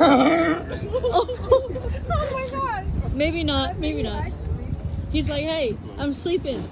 Oh my god. Maybe not, maybe not. He's like, hey, I'm sleeping.